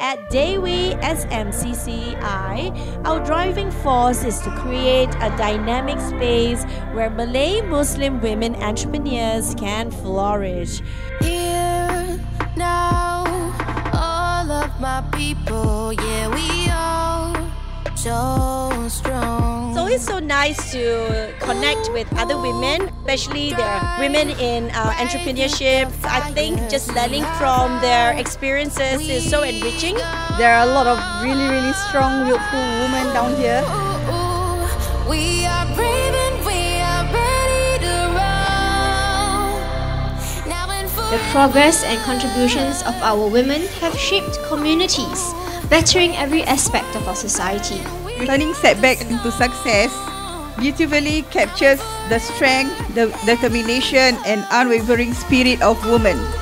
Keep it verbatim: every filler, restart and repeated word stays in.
At Daiway S M C C I, our driving force is to create a dynamic space where Malay Muslim women entrepreneurs can flourish. Here, now, all of my people, yeah, we all so strong. It's always so nice to connect with other women, especially the women in uh, entrepreneurship. I think just learning from their experiences is so enriching. There are a lot of really, really strong, youthful women down here. We are braving, we are ready to roll. The progress and contributions of our women have shaped communities, bettering every aspect of our society. Turning setback into success beautifully captures the strength, the determination and unwavering spirit of women.